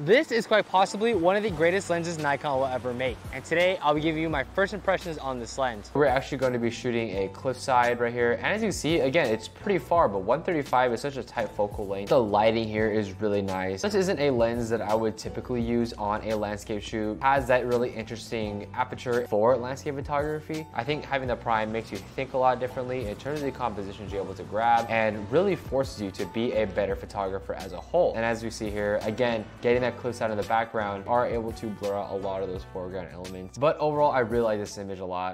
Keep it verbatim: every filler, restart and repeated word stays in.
This is quite possibly one of the greatest lenses Nikon will ever make, and today I'll be giving you my first impressions on this lens. We're actually going to be shooting a cliffside right here, and as you can see, again, it's pretty far, but one thirty-five is such a tight focal length. The lighting here is really nice. This isn't a lens that I would typically use on a landscape shoot. It has that really interesting aperture for landscape photography. I think having the prime makes you think a lot differently in terms of the compositions you're able to grab, and really forces you to be a better photographer as a whole. And as we see here, again, getting that cliffside in the background are able to blur out a lot of those foreground elements. But overall, I really like this image a lot.